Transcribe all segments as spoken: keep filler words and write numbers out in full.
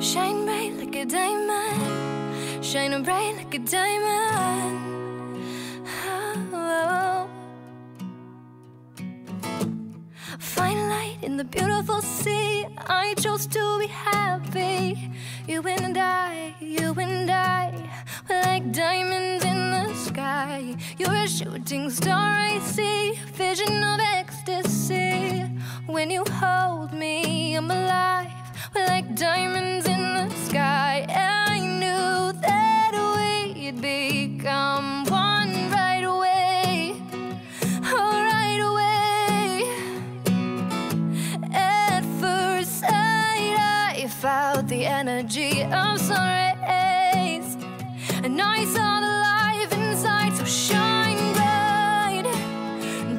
Shine bright like a diamond. Shine bright like a diamond. Oh. Find light in the beautiful sea. I chose to be happy. You and I, you and I, we're like diamonds in the sky. You're a shooting star, I see. Vision of ecstasy. When you hold me, I'm alive. We're like diamonds in the sky. I knew that we'd become one right away. Oh, right away. At first sight, I felt the energy of sun rays, and I saw the life inside. So shine bright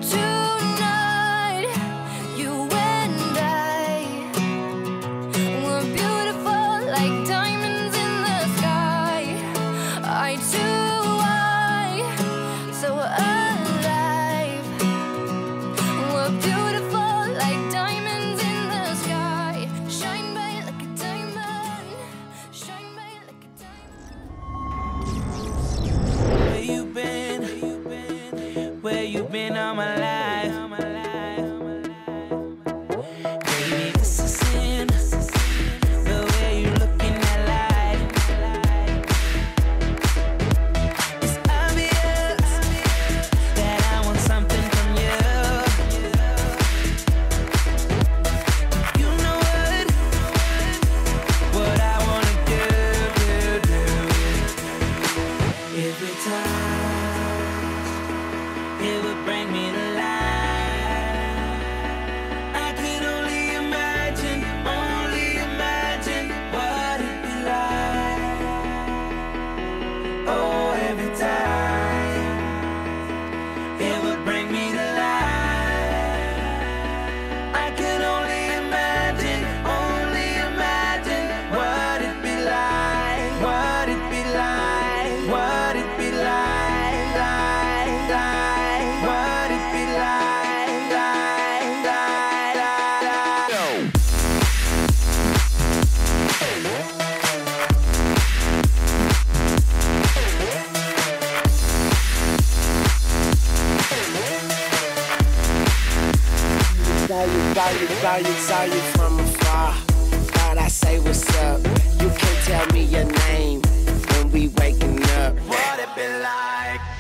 tonight. You and I were beautiful like diamonds in the sky. I too, I so alive. We're beautiful like diamonds in the sky. Shine bright like a diamond. Shine bright like a diamond. Where you been? Where you been all my life? Baby, this is sin. The way you look in that light. It's obvious that I want something from you. You know what? What I wanna do, do, do. Every time it would bring me to life. I can only imagine, only imagine what it'd be like. Oh, every time it would bring me to life. I can only imagine, only imagine what it'd be like, what it'd be like, what it'd be like, like, like, what it'd be like, like, like, like, like. Saw you, saw you, saw you, saw you from afar. Thought I say what's up. You can't tell me your name when we waking up. What it be like?